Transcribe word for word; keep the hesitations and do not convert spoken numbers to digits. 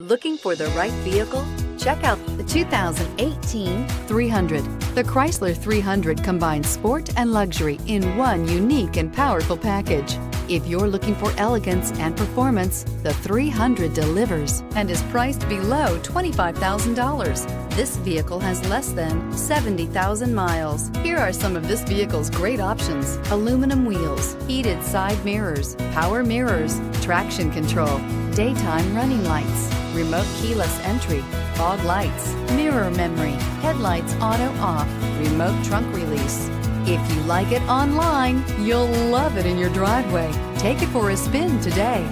Looking for the right vehicle? Check out the two thousand eighteen three hundred. The Chrysler three hundred combines sport and luxury in one unique and powerful package. If you're looking for elegance and performance, the three hundred delivers and is priced below twenty-five thousand dollars. This vehicle has less than seventy thousand miles. Here are some of this vehicle's great options: aluminum wheels, heated side mirrors, power mirrors, traction control, daytime running lights, remote keyless entry, fog lights, mirror memory, headlights auto off, remote trunk release. If you like it online, you'll love it in your driveway. Take it for a spin today.